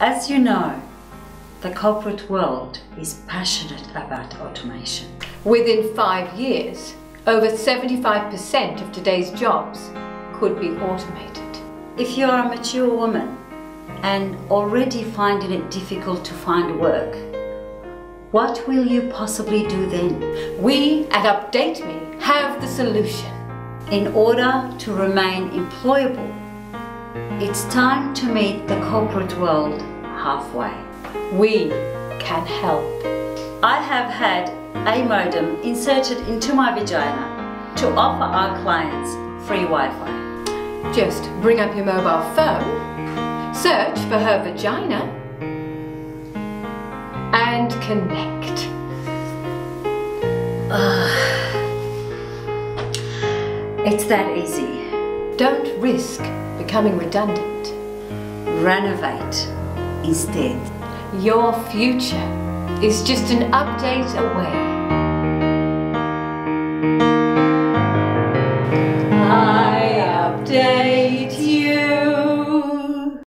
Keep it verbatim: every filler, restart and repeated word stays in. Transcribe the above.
As you know, the corporate world is passionate about automation. Within five years, over seventy-five percent of today's jobs could be automated. If you are a mature woman and already finding it difficult to find work, what will you possibly do then? We at UpdateMe have the solution. In order to remain employable, it's time to meet the corporate world halfway. We can help. I have had a modem inserted into my vagina to offer our clients free Wi-Fi. Just bring up your mobile phone, search for her vagina, and connect. Uh, it's that easy. Don't risk becoming redundant. Renovate instead. Your future is just an update away.